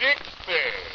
Dixie.